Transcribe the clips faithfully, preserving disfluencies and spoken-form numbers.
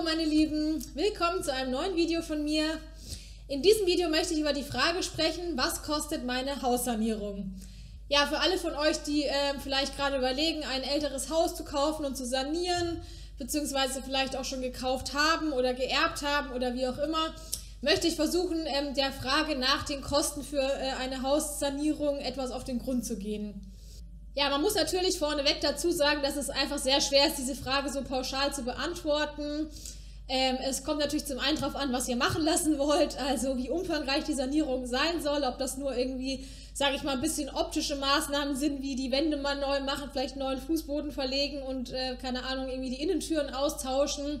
Hallo meine Lieben, willkommen zu einem neuen Video von mir. In diesem Video möchte ich über die Frage sprechen, was kostet meine Haussanierung? Ja, für alle von euch, die äh, vielleicht gerade überlegen, ein älteres Haus zu kaufen und zu sanieren, beziehungsweise vielleicht auch schon gekauft haben oder geerbt haben oder wie auch immer, möchte ich versuchen, ähm, der Frage nach den Kosten für äh, eine Haussanierung etwas auf den Grund zu gehen. Ja, man muss natürlich vorneweg dazu sagen, dass es einfach sehr schwer ist, diese Frage so pauschal zu beantworten. Ähm, es kommt natürlich zum einen darauf an, was ihr machen lassen wollt, also wie umfangreich die Sanierung sein soll, ob das nur irgendwie, sage ich mal, ein bisschen optische Maßnahmen sind, wie die Wände mal neu machen, vielleicht neuen Fußboden verlegen und, äh, keine Ahnung, irgendwie die Innentüren austauschen.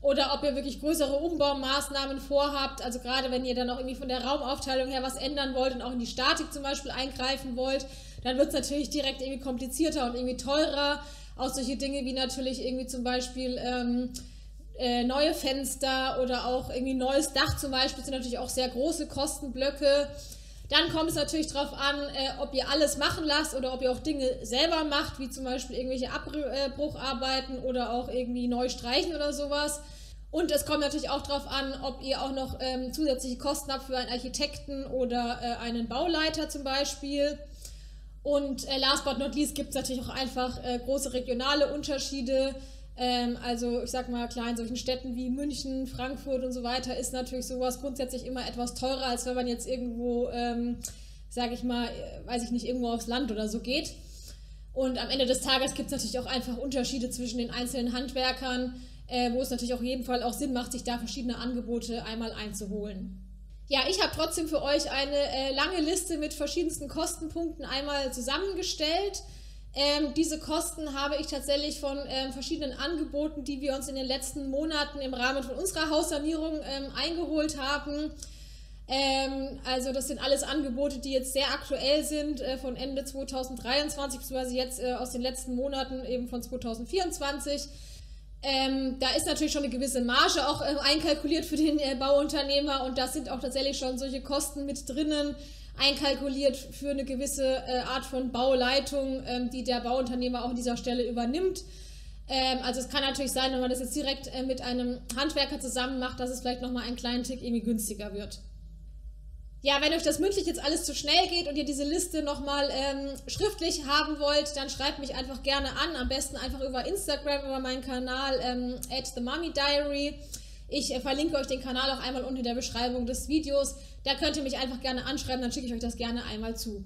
Oder ob ihr wirklich größere Umbaumaßnahmen vorhabt, also gerade wenn ihr dann auch irgendwie von der Raumaufteilung her was ändern wollt und auch in die Statik zum Beispiel eingreifen wollt, dann wird es natürlich direkt irgendwie komplizierter und irgendwie teurer. Auch solche Dinge wie natürlich irgendwie zum Beispiel ähm, äh, neue Fenster oder auch irgendwie neues Dach zum Beispiel sind natürlich auch sehr große Kostenblöcke. Dann kommt es natürlich darauf an, äh, ob ihr alles machen lasst oder ob ihr auch Dinge selber macht, wie zum Beispiel irgendwelche Abbrucharbeiten oder auch irgendwie neu streichen oder sowas. Und es kommt natürlich auch darauf an, ob ihr auch noch ähm, zusätzliche Kosten habt für einen Architekten oder äh, einen Bauleiter zum Beispiel. Und äh, last but not least gibt es natürlich auch einfach äh, große regionale Unterschiede. Ähm, also ich sag mal, klar, in solchen Städten wie München, Frankfurt und so weiter ist natürlich sowas grundsätzlich immer etwas teurer, als wenn man jetzt irgendwo, ähm, sage ich mal, weiß ich nicht, irgendwo aufs Land oder so geht. Und am Ende des Tages gibt es natürlich auch einfach Unterschiede zwischen den einzelnen Handwerkern, Äh, wo es natürlich auf jeden Fall auch Sinn macht, sich da verschiedene Angebote einmal einzuholen. Ja, ich habe trotzdem für euch eine äh, lange Liste mit verschiedensten Kostenpunkten einmal zusammengestellt. Ähm, diese Kosten habe ich tatsächlich von ähm, verschiedenen Angeboten, die wir uns in den letzten Monaten im Rahmen von unserer Haussanierung ähm, eingeholt haben. Ähm, also das sind alles Angebote, die jetzt sehr aktuell sind, äh, von Ende zweitausenddreiundzwanzig, beziehungsweise jetzt äh, aus den letzten Monaten eben von zweitausendvierundzwanzig. Ähm, da ist natürlich schon eine gewisse Marge auch äh, einkalkuliert für den äh, Bauunternehmer und da sind auch tatsächlich schon solche Kosten mit drinnen einkalkuliert für eine gewisse äh, Art von Bauleitung, ähm, die der Bauunternehmer auch an dieser Stelle übernimmt. Ähm, also es kann natürlich sein, wenn man das jetzt direkt äh, mit einem Handwerker zusammen macht, dass es vielleicht nochmal einen kleinen Tick irgendwie günstiger wird. Ja, wenn euch das mündlich jetzt alles zu schnell geht und ihr diese Liste nochmal ähm, schriftlich haben wollt, dann schreibt mich einfach gerne an. Am besten einfach über Instagram, über meinen Kanal ähm, at The Mommy Diary. Ich äh, verlinke euch den Kanal auch einmal unten in der Beschreibung des Videos. Da könnt ihr mich einfach gerne anschreiben, dann schicke ich euch das gerne einmal zu.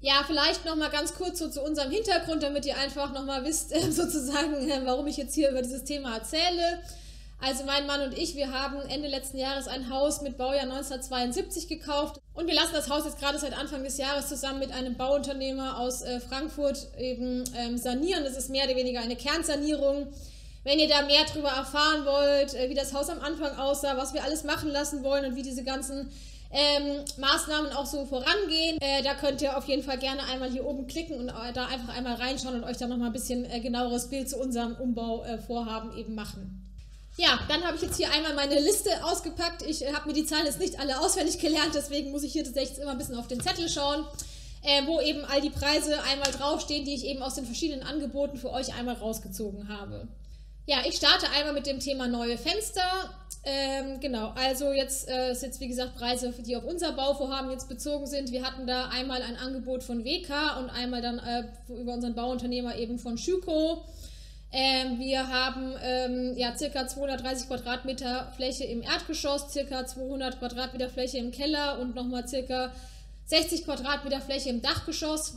Ja, vielleicht nochmal ganz kurz so zu unserem Hintergrund, damit ihr einfach nochmal wisst, äh, sozusagen, äh, warum ich jetzt hier über dieses Thema erzähle. Also mein Mann und ich, wir haben Ende letzten Jahres ein Haus mit Baujahr neunzehnhundertzweiundsiebzig gekauft und wir lassen das Haus jetzt gerade seit Anfang des Jahres zusammen mit einem Bauunternehmer aus äh, Frankfurt eben ähm, sanieren. Das ist mehr oder weniger eine Kernsanierung. Wenn ihr da mehr darüber erfahren wollt, äh, wie das Haus am Anfang aussah, was wir alles machen lassen wollen und wie diese ganzen ähm, Maßnahmen auch so vorangehen, äh, da könnt ihr auf jeden Fall gerne einmal hier oben klicken und äh, da einfach einmal reinschauen und euch dann nochmal ein bisschen äh, genaueres Bild zu unserem Umbauvorhaben äh, eben machen. Ja, dann habe ich jetzt hier einmal meine Liste ausgepackt. Ich äh, habe mir die Zahlen jetzt nicht alle auswendig gelernt, deswegen muss ich hier tatsächlich immer ein bisschen auf den Zettel schauen, äh, wo eben all die Preise einmal draufstehen, die ich eben aus den verschiedenen Angeboten für euch einmal rausgezogen habe. Ja, ich starte einmal mit dem Thema neue Fenster. Ähm, genau, also jetzt äh, sind jetzt wie gesagt Preise, die auf unser Bauvorhaben jetzt bezogen sind. Wir hatten da einmal ein Angebot von W K und einmal dann äh, über unseren Bauunternehmer eben von Schüco. Ähm, wir haben ähm, ja, ca. zweihundertdreißig Quadratmeter Fläche im Erdgeschoss, ca. zweihundert Quadratmeter Fläche im Keller und nochmal ca. sechzig Quadratmeter Fläche im Dachgeschoss.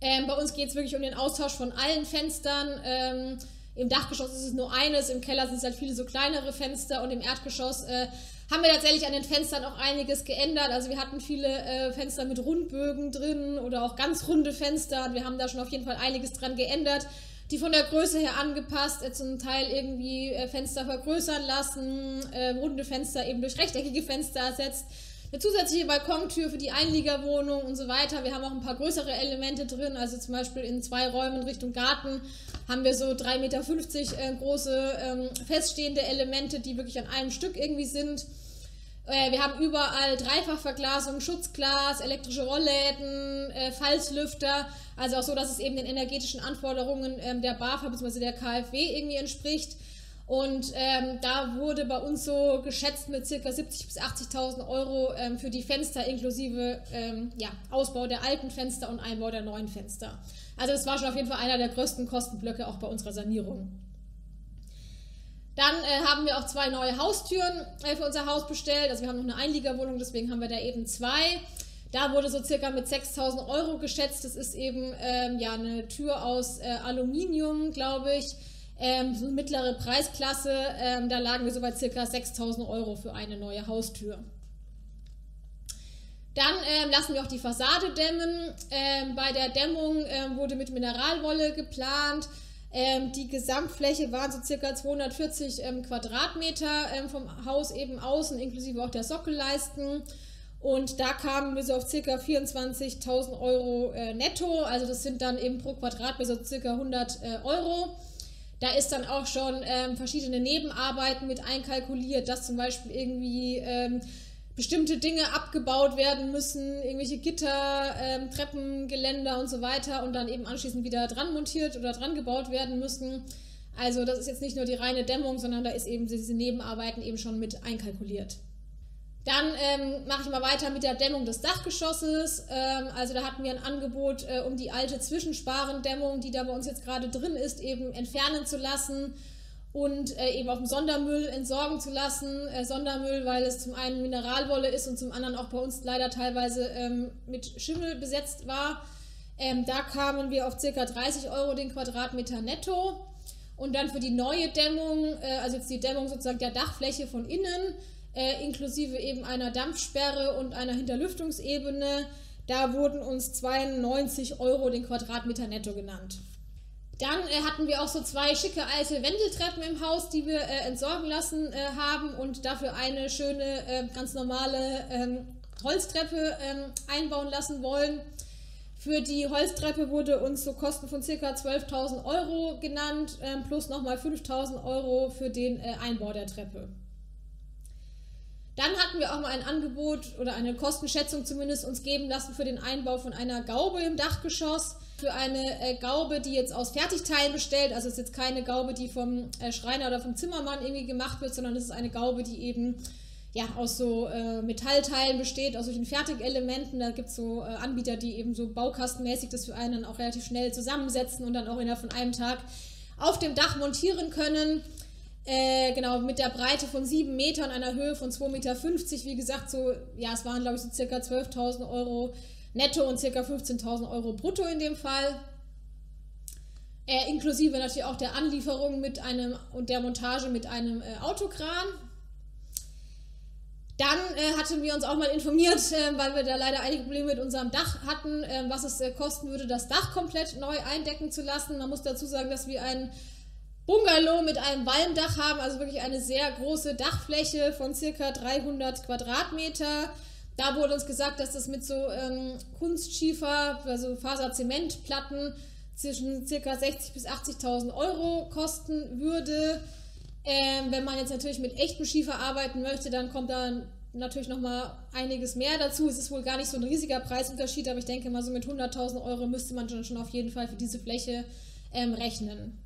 Ähm, bei uns geht es wirklich um den Austausch von allen Fenstern. Ähm, Im Dachgeschoss ist es nur eines, im Keller sind es halt viele so kleinere Fenster und im Erdgeschoss äh, haben wir tatsächlich an den Fenstern auch einiges geändert. Also wir hatten viele äh, Fenster mit Rundbögen drin oder auch ganz runde Fenster und wir haben da schon auf jeden Fall einiges dran geändert. Die von der Größe her angepasst, äh, zum Teil irgendwie äh, Fenster vergrößern lassen, äh, runde Fenster eben durch rechteckige Fenster ersetzt, eine zusätzliche Balkontür für die Einliegerwohnung und so weiter. Wir haben auch ein paar größere Elemente drin, also zum Beispiel in zwei Räumen Richtung Garten haben wir so drei Meter fünfzig äh, große ähm, feststehende Elemente, die wirklich an einem Stück irgendwie sind. Äh, wir haben überall Dreifachverglasung, Schutzglas, elektrische Rollläden, äh, Falzlüfter. Also auch so, dass es eben den energetischen Anforderungen ähm, der BAFA bzw. der KfW irgendwie entspricht. Und ähm, da wurde bei uns so geschätzt mit ca. siebzigtausend bis achtzigtausend Euro ähm, für die Fenster inklusive ähm, ja, Ausbau der alten Fenster und Einbau der neuen Fenster. Also das war schon auf jeden Fall einer der größten Kostenblöcke auch bei unserer Sanierung. Dann äh, haben wir auch zwei neue Haustüren äh, für unser Haus bestellt. Also wir haben noch eine Einliegerwohnung, deswegen haben wir da eben zwei. Da wurde so circa mit sechstausend Euro geschätzt. Das ist eben ähm, ja, eine Tür aus äh, Aluminium, glaube ich. Ähm, so mittlere Preisklasse, ähm, da lagen wir so bei ca. sechstausend Euro für eine neue Haustür. Dann ähm, lassen wir auch die Fassade dämmen. Ähm, bei der Dämmung ähm, wurde mit Mineralwolle geplant. Ähm, die Gesamtfläche waren so ca. zweihundertvierzig ähm, Quadratmeter ähm, vom Haus eben außen, inklusive auch der Sockelleisten. Und da kamen wir so auf ca. vierundzwanzigtausend Euro äh, netto. Also das sind dann eben pro Quadratmeter so ca. hundert äh, Euro. Da ist dann auch schon ähm, verschiedene Nebenarbeiten mit einkalkuliert, dass zum Beispiel irgendwie ähm, bestimmte Dinge abgebaut werden müssen, irgendwelche Gitter, ähm, Treppen, Geländer und so weiter und dann eben anschließend wieder dran montiert oder dran gebaut werden müssen. Also das ist jetzt nicht nur die reine Dämmung, sondern da ist eben diese Nebenarbeiten eben schon mit einkalkuliert. Dann ähm, mache ich mal weiter mit der Dämmung des Dachgeschosses. Ähm, also da hatten wir ein Angebot, äh, um die alte Zwischensparendämmung, die da bei uns jetzt gerade drin ist, eben entfernen zu lassen und äh, eben auf dem Sondermüll entsorgen zu lassen. Äh, Sondermüll, weil es zum einen Mineralwolle ist und zum anderen auch bei uns leider teilweise ähm, mit Schimmel besetzt war. Ähm, da kamen wir auf ca. dreißig Euro den Quadratmeter netto. Und dann für die neue Dämmung, äh, also jetzt die Dämmung sozusagen der Dachfläche von innen, Äh, inklusive eben einer Dampfsperre und einer Hinterlüftungsebene. Da wurden uns zweiundneunzig Euro den Quadratmeter netto genannt. Dann äh, hatten wir auch so zwei schicke alte Wendeltreppen im Haus, die wir äh, entsorgen lassen äh, haben und dafür eine schöne, äh, ganz normale ähm, Holztreppe ähm, einbauen lassen wollen. Für die Holztreppe wurde uns so Kosten von ca. zwölftausend Euro genannt, äh, plus nochmal fünftausend Euro für den äh, Einbau der Treppe. Dann hatten wir auch mal ein Angebot oder eine Kostenschätzung zumindest uns geben lassen für den Einbau von einer Gaube im Dachgeschoss. Für eine Gaube, die jetzt aus Fertigteilen bestellt, also es ist jetzt keine Gaube, die vom Schreiner oder vom Zimmermann irgendwie gemacht wird, sondern es ist eine Gaube, die eben ja, aus so äh, Metallteilen besteht, aus solchen Fertigelementen. Da gibt es so äh, Anbieter, die eben so baukastenmäßig das für einen dann auch relativ schnell zusammensetzen und dann auch innerhalb von einem Tag auf dem Dach montieren können. Äh, genau, mit der Breite von sieben Metern, einer Höhe von zwei Komma fünfzig Meter, wie gesagt, so, ja, es waren, glaube ich, so circa zwölftausend Euro netto und circa fünfzehntausend Euro brutto in dem Fall. Äh, inklusive natürlich auch der Anlieferung mit einem und der Montage mit einem äh, Autokran. Dann äh, hatten wir uns auch mal informiert, äh, weil wir da leider einige Probleme mit unserem Dach hatten, äh, was es äh, kosten würde, das Dach komplett neu eindecken zu lassen. Man muss dazu sagen, dass wir einen Bungalow mit einem Walmdach haben, also wirklich eine sehr große Dachfläche von ca. dreihundert Quadratmeter. Da wurde uns gesagt, dass das mit so ähm, Kunstschiefer, also Faserzementplatten zwischen ca. sechzig bis achtzigtausend Euro kosten würde. Ähm, wenn man jetzt natürlich mit echtem Schiefer arbeiten möchte, dann kommt da natürlich nochmal einiges mehr dazu. Es ist wohl gar nicht so ein riesiger Preisunterschied, aber ich denke mal so mit hunderttausend Euro müsste man schon, schon auf jeden Fall für diese Fläche ähm, rechnen.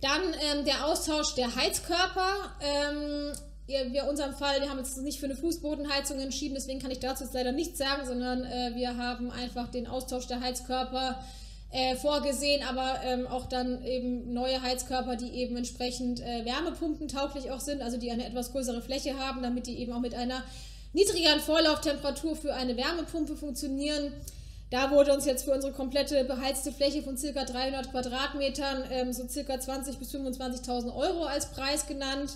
Dann ähm, der Austausch der Heizkörper. Ähm, wir, wir in unserem Fall, wir haben jetzt nicht für eine Fußbodenheizung entschieden, deswegen kann ich dazu jetzt leider nichts sagen, sondern äh, wir haben einfach den Austausch der Heizkörper äh, vorgesehen, aber ähm, auch dann eben neue Heizkörper, die eben entsprechend äh, wärmepumpentauglich auch sind, also die eine etwas größere Fläche haben, damit die eben auch mit einer niedrigeren Vorlauftemperatur für eine Wärmepumpe funktionieren. Da wurde uns jetzt für unsere komplette beheizte Fläche von ca. dreihundert Quadratmetern ähm, so ca. zwanzigtausend bis fünfundzwanzigtausend Euro als Preis genannt.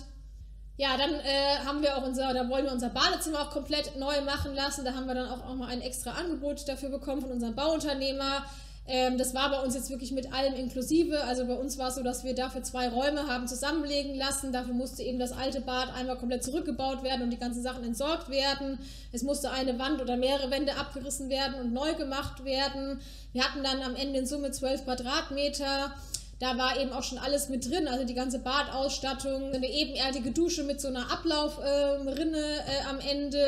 Ja, dann äh, haben wir auch unser, da wollen wir unser Badezimmer auch komplett neu machen lassen. Da haben wir dann auch, auch mal ein extra Angebot dafür bekommen von unserem Bauunternehmer. Ähm, das war bei uns jetzt wirklich mit allem inklusive. Also bei uns war es so, dass wir dafür zwei Räume haben zusammenlegen lassen. Dafür musste eben das alte Bad einmal komplett zurückgebaut werden und die ganzen Sachen entsorgt werden. Es musste eine Wand oder mehrere Wände abgerissen werden und neu gemacht werden. Wir hatten dann am Ende in Summe zwölf Quadratmeter. Da war eben auch schon alles mit drin, also die ganze Badausstattung, eine ebenerdige Dusche mit so einer Ablaufrinne äh, äh, am Ende,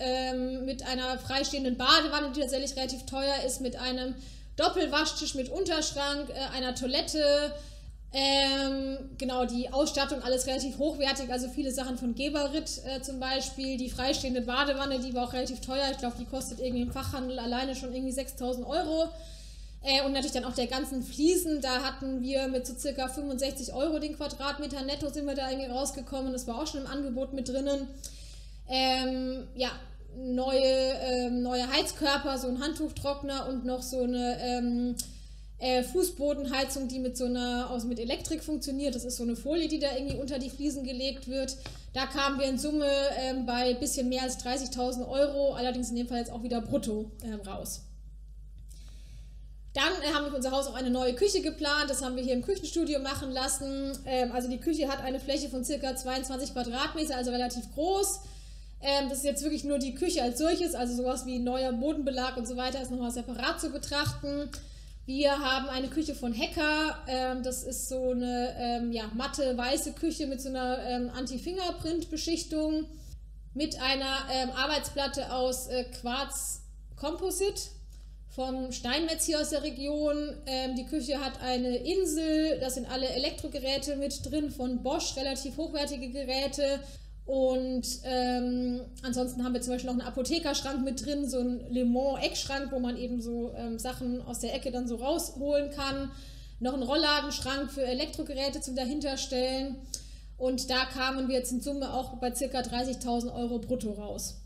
ähm, mit einer freistehenden Badewanne, die tatsächlich relativ teuer ist, mit einem Doppelwaschtisch mit Unterschrank, äh, einer Toilette, Ähm, genau, die Ausstattung alles relativ hochwertig, also viele Sachen von Geberit äh, zum Beispiel, die freistehende Badewanne, die war auch relativ teuer, ich glaube die kostet irgendwie im Fachhandel alleine schon irgendwie sechstausend Euro äh, und natürlich dann auch der ganzen Fliesen, da hatten wir mit so circa fünfundsechzig Euro den Quadratmeter netto sind wir da irgendwie rausgekommen, das war auch schon im Angebot mit drinnen, ähm, ja, neue, ähm, neue Heizkörper, so ein Handtuchtrockner und noch so eine, ähm, Fußbodenheizung, die mit so einer, also mit Elektrik funktioniert. Das ist so eine Folie, die da irgendwie unter die Fliesen gelegt wird. Da kamen wir in Summe ähm, bei ein bisschen mehr als dreißigtausend Euro, allerdings in dem Fall jetzt auch wieder brutto ähm, raus. Dann äh, haben wir für unser Haus auch eine neue Küche geplant. Das haben wir hier im Küchenstudio machen lassen. Ähm, also die Küche hat eine Fläche von circa zweiundzwanzig Quadratmeter, also relativ groß. Ähm, das ist jetzt wirklich nur die Küche als solches, also sowas wie neuer Bodenbelag und so weiter ist nochmal separat zu betrachten. Wir haben eine Küche von Häcker, ähm, das ist so eine ähm, ja, matte, weiße Küche mit so einer ähm, Anti-Fingerprint-Beschichtung, mit einer ähm, Arbeitsplatte aus äh, Quarz-Composite vom Steinmetz hier aus der Region. Ähm, die Küche hat eine Insel, da sind alle Elektrogeräte mit drin von Bosch, relativ hochwertige Geräte. Und ähm, ansonsten haben wir zum Beispiel noch einen Apothekerschrank mit drin, so einen Le Mans-Eckschrank, wo man eben so ähm, Sachen aus der Ecke dann so rausholen kann. Noch einen Rollladenschrank für Elektrogeräte zum Dahinterstellen. Und da kamen wir jetzt in Summe auch bei ca. dreißigtausend Euro brutto raus.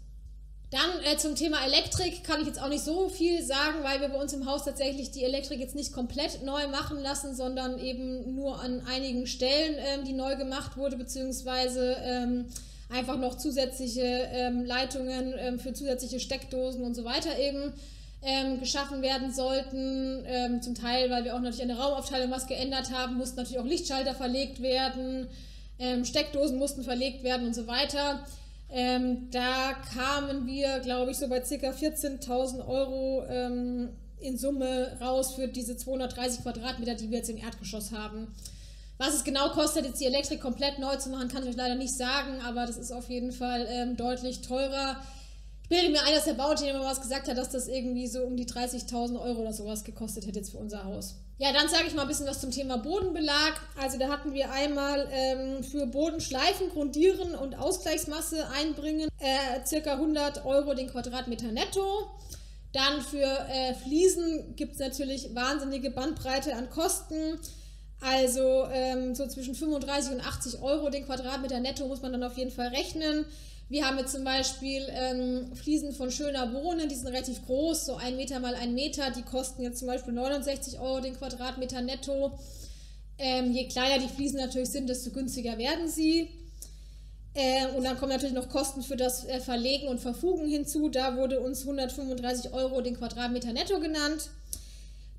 Dann äh, zum Thema Elektrik kann ich jetzt auch nicht so viel sagen, weil wir bei uns im Haus tatsächlich die Elektrik jetzt nicht komplett neu machen lassen, sondern eben nur an einigen Stellen, ähm, die neu gemacht wurde, beziehungsweise ähm, einfach noch zusätzliche ähm, Leitungen ähm, für zusätzliche Steckdosen und so weiter eben ähm, geschaffen werden sollten. Ähm, zum Teil, weil wir auch natürlich an der Raumaufteilung was geändert haben, mussten natürlich auch Lichtschalter verlegt werden, ähm, Steckdosen mussten verlegt werden und so weiter. Ähm, da kamen wir, glaube ich, so bei ca. vierzehntausend Euro ähm, in Summe raus für diese zweihundertdreißig Quadratmeter, die wir jetzt im Erdgeschoss haben. Was es genau kostet, jetzt die Elektrik komplett neu zu machen, kann ich euch leider nicht sagen, aber das ist auf jeden Fall ähm, deutlich teurer. Ich bilde mir ein, dass der Bauträger mal was gesagt hat, dass das irgendwie so um die dreißigtausend Euro oder sowas gekostet hätte jetzt für unser Haus. Ja, dann sage ich mal ein bisschen was zum Thema Bodenbelag. Also da hatten wir einmal ähm, für Bodenschleifen, Grundieren und Ausgleichsmasse einbringen äh, circa hundert Euro den Quadratmeter netto. Dann für äh, Fliesen gibt es natürlich wahnsinnige Bandbreite an Kosten. Also ähm, so zwischen fünfunddreißig und achtzig Euro den Quadratmeter netto muss man dann auf jeden Fall rechnen. Wir haben jetzt zum Beispiel ähm, Fliesen von Schöner Wohnen, die sind relativ groß, so ein Meter mal ein Meter, die kosten jetzt zum Beispiel neunundsechzig Euro den Quadratmeter netto. Ähm, je kleiner die Fliesen natürlich sind, desto günstiger werden sie. Ähm, und dann kommen natürlich noch Kosten für das äh, Verlegen und Verfugen hinzu, da wurde uns hundertfünfunddreißig Euro den Quadratmeter netto genannt.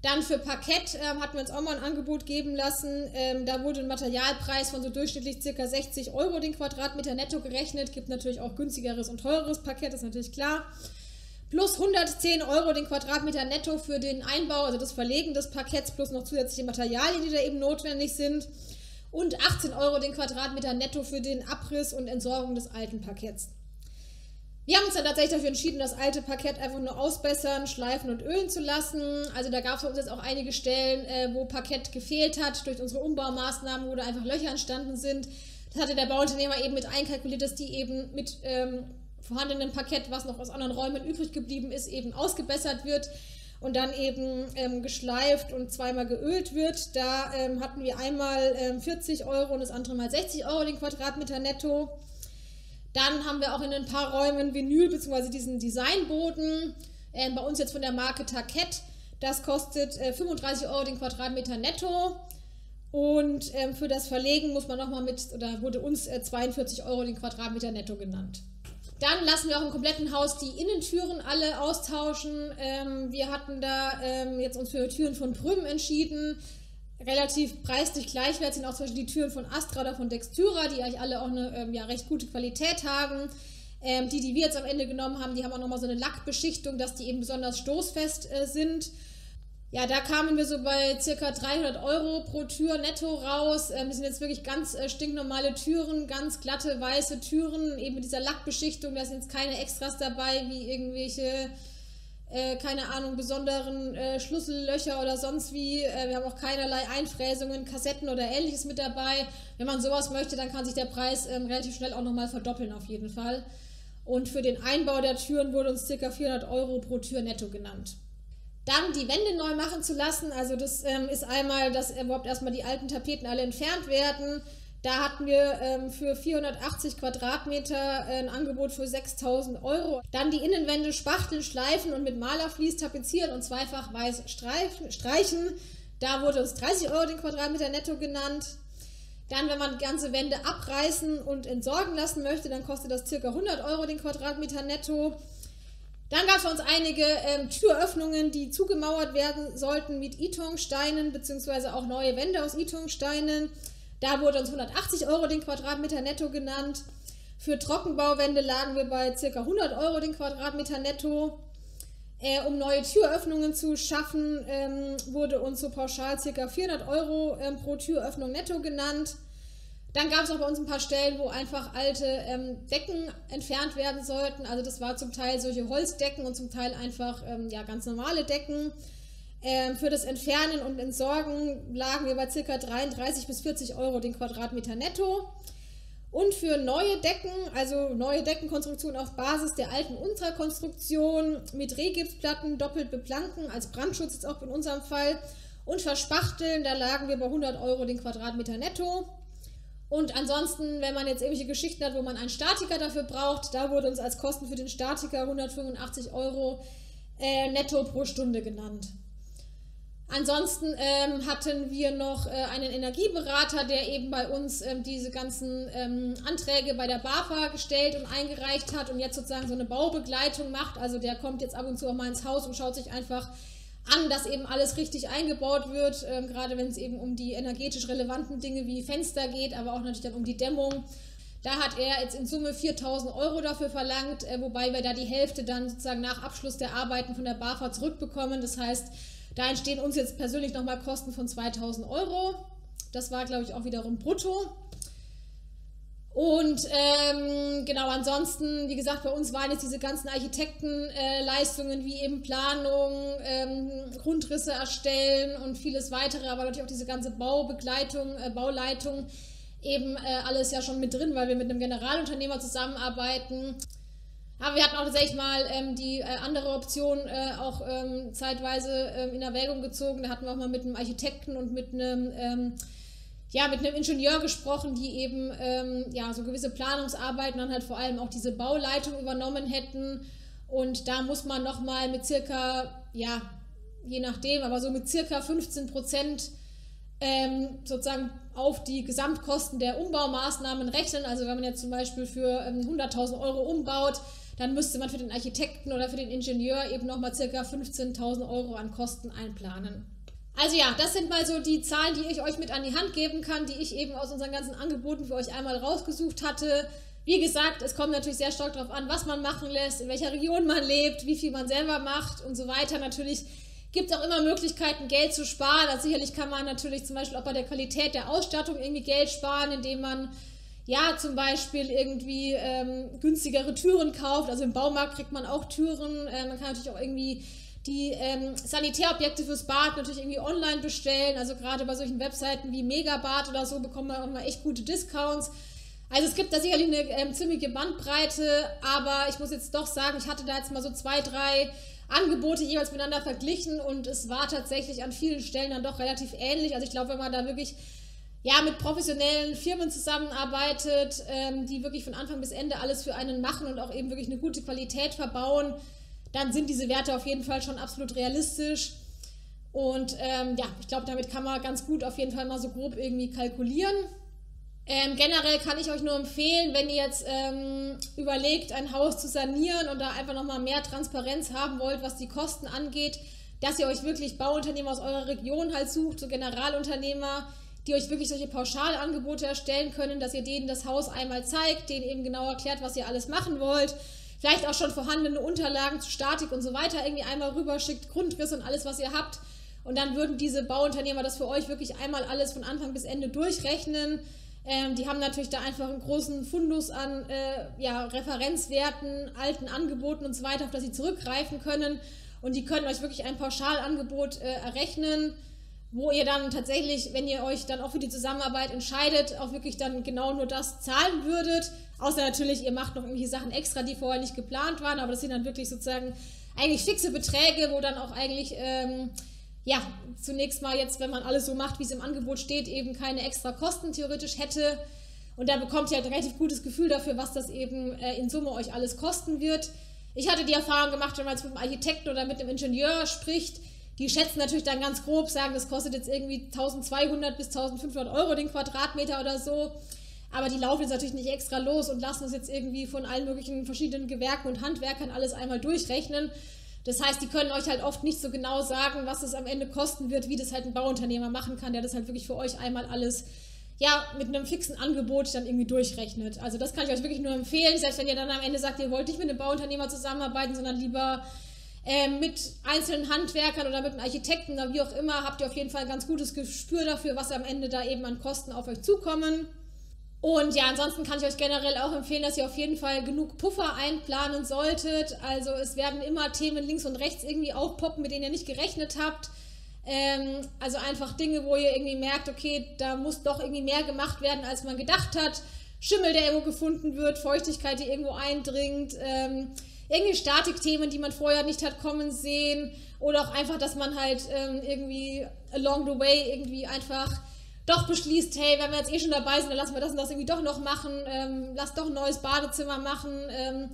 Dann für Parkett ähm, hatten wir uns auch mal ein Angebot geben lassen. Ähm, da wurde ein Materialpreis von so durchschnittlich ca. sechzig Euro den Quadratmeter netto gerechnet. Gibt natürlich auch günstigeres und teureres Parkett, ist natürlich klar. Plus hundertzehn Euro den Quadratmeter netto für den Einbau, also das Verlegen des Parketts, plus noch zusätzliche Materialien, die da eben notwendig sind. Und achtzehn Euro den Quadratmeter netto für den Abriss und Entsorgung des alten Parketts. Wir haben uns dann tatsächlich dafür entschieden, das alte Parkett einfach nur ausbessern, schleifen und ölen zu lassen. Also da gab es uns jetzt auch einige Stellen, äh, wo Parkett gefehlt hat durch unsere Umbaumaßnahmen, wo da einfach Löcher entstanden sind. Das hatte der Bauunternehmer eben mit einkalkuliert, dass die eben mit ähm, vorhandenem Parkett, was noch aus anderen Räumen übrig geblieben ist, eben ausgebessert wird und dann eben ähm, geschleift und zweimal geölt wird. Da ähm, hatten wir einmal ähm, vierzig Euro und das andere mal sechzig Euro den Quadratmeter netto. Dann haben wir auch in ein paar Räumen Vinyl bzw. diesen Designboden, äh, bei uns jetzt von der Marke Tarkett. Das kostet äh, fünfunddreißig Euro den Quadratmeter netto. Und ähm, für das Verlegen muss man nochmal mit, oder wurde uns äh, zweiundvierzig Euro den Quadratmeter netto genannt. Dann lassen wir auch im kompletten Haus die Innentüren alle austauschen. Ähm, wir hatten da ähm, jetzt uns für Türen von Prüm entschieden. Relativ preislich gleichwertig sind auch zum Beispiel die Türen von Astra oder von Dextura, die eigentlich alle auch eine ähm, ja, recht gute Qualität haben. Ähm, die, die wir jetzt am Ende genommen haben, die haben auch nochmal so eine Lackbeschichtung, dass die eben besonders stoßfest äh, sind. Ja, da kamen wir so bei ca. dreihundert Euro pro Tür netto raus. Ähm, das sind jetzt wirklich ganz äh, stinknormale Türen, ganz glatte, weiße Türen, eben mit dieser Lackbeschichtung. Da sind jetzt keine Extras dabei, wie irgendwelche äh, keine Ahnung, besonderen äh, Schlüssellöcher oder sonst wie. Äh, wir haben auch keinerlei Einfräsungen, Kassetten oder Ähnliches mit dabei. Wenn man sowas möchte, dann kann sich der Preis ähm, relativ schnell auch nochmal verdoppeln auf jeden Fall. Und für den Einbau der Türen wurde uns ca. vierhundert Euro pro Tür netto genannt. Dann die Wände neu machen zu lassen, also das ähm, ist einmal, dass überhaupt erstmal die alten Tapeten alle entfernt werden. Da hatten wir ähm, für vierhundertachtzig Quadratmeter ein Angebot für sechstausend Euro. Dann die Innenwände spachteln, schleifen und mit Malervlies tapezieren und zweifach weiß streifen, streichen. Da wurde uns dreißig Euro den Quadratmeter netto genannt. Dann, wenn man ganze Wände abreißen und entsorgen lassen möchte, dann kostet das ca. hundert Euro den Quadratmeter netto. Dann gab es für uns einige ähm, Türöffnungen, die zugemauert werden sollten mit Ytongsteinen beziehungsweise auch neue Wände aus Ytongsteinen. Da wurde uns hundertachtzig Euro den Quadratmeter netto genannt. Für Trockenbauwände lagen wir bei ca. hundert Euro den Quadratmeter netto. Äh, um neue Türöffnungen zu schaffen, ähm, wurde uns so pauschal ca. vierhundert Euro ähm, pro Türöffnung netto genannt. Dann gab es auch bei uns ein paar Stellen, wo einfach alte ähm, Decken entfernt werden sollten. Also das war zum Teil solche Holzdecken und zum Teil einfach ähm, ja, ganz normale Decken. Ähm, für das Entfernen und Entsorgen lagen wir bei ca. dreiunddreißig bis vierzig Euro den Quadratmeter netto. Und für neue Decken, also neue Deckenkonstruktionen auf Basis der alten Ultrakonstruktion mit Rehgipsplatten, doppelt beplanken, als Brandschutz jetzt auch in unserem Fall, und verspachteln, da lagen wir bei hundert Euro den Quadratmeter netto. Und ansonsten, wenn man jetzt irgendwelche Geschichten hat, wo man einen Statiker dafür braucht, da wurde uns als Kosten für den Statiker hundertfünfundachtzig Euro äh, netto pro Stunde genannt. Ansonsten ähm, hatten wir noch äh, einen Energieberater, der eben bei uns ähm, diese ganzen ähm, Anträge bei der BAFA gestellt und eingereicht hat und jetzt sozusagen so eine Baubegleitung macht. Also der kommt jetzt ab und zu auch mal ins Haus und schaut sich einfach an, dass eben alles richtig eingebaut wird, ähm, gerade wenn es eben um die energetisch relevanten Dinge wie Fenster geht, aber auch natürlich dann um die Dämmung. Da hat er jetzt in Summe viertausend Euro dafür verlangt, äh, wobei wir da die Hälfte dann sozusagen nach Abschluss der Arbeiten von der BAFA zurückbekommen. Das heißt, da entstehen uns jetzt persönlich nochmal Kosten von zweitausend Euro. Das war, glaube ich, auch wiederum brutto. Und ähm, genau, ansonsten, wie gesagt, bei uns waren jetzt diese ganzen Architektenleistungen äh, wie eben Planung, ähm, Grundrisse erstellen und vieles weitere, aber natürlich auch diese ganze Baubegleitung, äh, Bauleitung, eben äh, alles ja schon mit drin, weil wir mit einem Generalunternehmer zusammenarbeiten. Aber wir hatten auch tatsächlich mal ähm, die äh, andere Option äh, auch ähm, zeitweise ähm, in Erwägung gezogen. Da hatten wir auch mal mit einem Architekten und mit einem... Ähm, ja, mit einem Ingenieur gesprochen, die eben ähm, ja, so gewisse Planungsarbeiten dann halt vor allem auch diese Bauleitung übernommen hätten. Und da muss man nochmal mit circa, ja, je nachdem, aber so mit circa fünfzehn Prozent ähm, sozusagen auf die Gesamtkosten der Umbaumaßnahmen rechnen. Also wenn man jetzt zum Beispiel für ähm, hunderttausend Euro umbaut, dann müsste man für den Architekten oder für den Ingenieur eben nochmal circa fünfzehntausend Euro an Kosten einplanen. Also ja, das sind mal so die Zahlen, die ich euch mit an die Hand geben kann, die ich eben aus unseren ganzen Angeboten für euch einmal rausgesucht hatte. Wie gesagt, es kommt natürlich sehr stark darauf an, was man machen lässt, in welcher Region man lebt, wie viel man selber macht und so weiter. Natürlich gibt es auch immer Möglichkeiten, Geld zu sparen. Also sicherlich kann man natürlich zum Beispiel auch bei der Qualität der Ausstattung irgendwie Geld sparen, indem man ja zum Beispiel irgendwie ähm, günstigere Türen kauft. Also im Baumarkt kriegt man auch Türen. Äh, man kann natürlich auch irgendwie die ähm, Sanitärobjekte fürs Bad natürlich irgendwie online bestellen. Also gerade bei solchen Webseiten wie Megabad oder so bekommt man auch mal echt gute Discounts. Also es gibt da sicherlich eine ähm, ziemliche Bandbreite, aber ich muss jetzt doch sagen, ich hatte da jetzt mal so zwei, drei Angebote jeweils miteinander verglichen und es war tatsächlich an vielen Stellen dann doch relativ ähnlich. Also ich glaube, wenn man da wirklich ja, mit professionellen Firmen zusammenarbeitet, ähm, die wirklich von Anfang bis Ende alles für einen machen und auch eben wirklich eine gute Qualität verbauen, dann sind diese Werte auf jeden Fall schon absolut realistisch. Und ähm, ja, ich glaube, damit kann man ganz gut auf jeden Fall mal so grob irgendwie kalkulieren. Ähm, generell kann ich euch nur empfehlen, wenn ihr jetzt ähm, überlegt, ein Haus zu sanieren und da einfach nochmal mehr Transparenz haben wollt, was die Kosten angeht, dass ihr euch wirklich Bauunternehmer aus eurer Region halt sucht, so Generalunternehmer, die euch wirklich solche Pauschalangebote erstellen können, dass ihr denen das Haus einmal zeigt, denen eben genau erklärt, was ihr alles machen wollt. Vielleicht auch schon vorhandene Unterlagen zu Statik und so weiter irgendwie einmal rüberschickt, Grundriss und alles, was ihr habt. Und dann würden diese Bauunternehmer das für euch wirklich einmal alles von Anfang bis Ende durchrechnen. Ähm, die haben natürlich da einfach einen großen Fundus an äh, ja, Referenzwerten, alten Angeboten und so weiter, auf das sie zurückgreifen können. und die können euch wirklich ein Pauschalangebot äh, errechnen, wo ihr dann tatsächlich, wenn ihr euch dann auch für die Zusammenarbeit entscheidet, auch wirklich dann genau nur das zahlen würdet. Außer natürlich, ihr macht noch irgendwelche Sachen extra, die vorher nicht geplant waren, aber das sind dann wirklich sozusagen eigentlich fixe Beträge, wo dann auch eigentlich, ähm, ja, zunächst mal jetzt, wenn man alles so macht, wie es im Angebot steht, eben keine extra Kosten theoretisch hätte. Und da bekommt ihr halt ein relativ gutes Gefühl dafür, was das eben äh, in Summe euch alles kosten wird. Ich hatte die Erfahrung gemacht, wenn man jetzt mit einem Architekten oder mit einem Ingenieur spricht, die schätzen natürlich dann ganz grob, sagen, das kostet jetzt irgendwie eintausendzweihundert bis eintausendfünfhundert Euro den Quadratmeter oder so. Aber die laufen jetzt natürlich nicht extra los und lassen uns jetzt irgendwie von allen möglichen verschiedenen Gewerken und Handwerkern alles einmal durchrechnen. Das heißt, die können euch halt oft nicht so genau sagen, was es am Ende kosten wird, wie das halt ein Bauunternehmer machen kann, der das halt wirklich für euch einmal alles, ja, mit einem fixen Angebot dann irgendwie durchrechnet. Also das kann ich euch wirklich nur empfehlen, selbst wenn ihr dann am Ende sagt, ihr wollt nicht mit einem Bauunternehmer zusammenarbeiten, sondern lieber mit einzelnen Handwerkern oder mit einem Architekten oder wie auch immer, habt ihr auf jeden Fall ein ganz gutes Gespür dafür, was am Ende da eben an Kosten auf euch zukommen. Und ja, ansonsten kann ich euch generell auch empfehlen, dass ihr auf jeden Fall genug Puffer einplanen solltet. Also es werden immer Themen links und rechts irgendwie aufpoppen, mit denen ihr nicht gerechnet habt. Ähm, also einfach Dinge, wo ihr irgendwie merkt, okay, da muss doch irgendwie mehr gemacht werden, als man gedacht hat. Schimmel, der irgendwo gefunden wird, Feuchtigkeit, die irgendwo eindringt, ähm, irgendwie Statikthemen, die man vorher nicht hat kommen sehen, oder auch einfach, dass man halt ähm, irgendwie along the way irgendwie einfach doch beschließt, hey, wenn wir jetzt eh schon dabei sind, dann lassen wir das und das irgendwie doch noch machen, ähm, lass doch ein neues Badezimmer machen, ähm,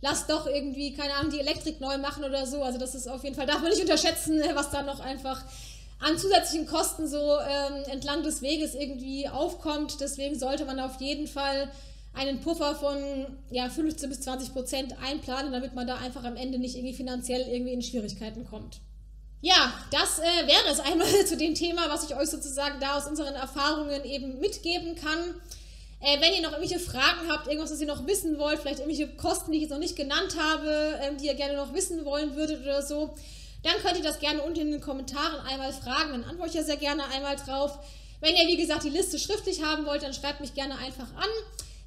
lass doch irgendwie, keine Ahnung, die Elektrik neu machen oder so. Also das ist auf jeden Fall, darf man nicht unterschätzen, was da noch einfach an zusätzlichen Kosten so ähm, entlang des Weges irgendwie aufkommt. Deswegen sollte man auf jeden Fall einen Puffer von ja, fünfzehn bis zwanzig Prozent einplanen, damit man da einfach am Ende nicht irgendwie finanziell irgendwie in Schwierigkeiten kommt. Ja, das äh, wäre es einmal zu dem Thema, was ich euch sozusagen da aus unseren Erfahrungen eben mitgeben kann. Äh, wenn ihr noch irgendwelche Fragen habt, irgendwas, was ihr noch wissen wollt, vielleicht irgendwelche Kosten, die ich jetzt noch nicht genannt habe, äh, die ihr gerne noch wissen wollen würdet oder so, dann könnt ihr das gerne unten in den Kommentaren einmal fragen, dann antworte ich ja sehr gerne einmal drauf. Wenn ihr, wie gesagt, die Liste schriftlich haben wollt, dann schreibt mich gerne einfach an.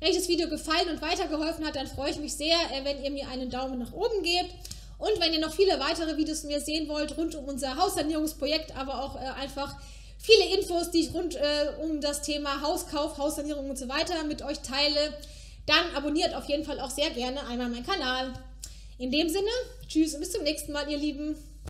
Wenn euch das Video gefallen und weitergeholfen hat, dann freue ich mich sehr, wenn ihr mir einen Daumen nach oben gebt. Und wenn ihr noch viele weitere Videos von mir sehen wollt, rund um unser Haussanierungsprojekt, aber auch einfach viele Infos, die ich rund um das Thema Hauskauf, Haussanierung und so weiter mit euch teile, dann abonniert auf jeden Fall auch sehr gerne einmal meinen Kanal. In dem Sinne, tschüss und bis zum nächsten Mal, ihr Lieben.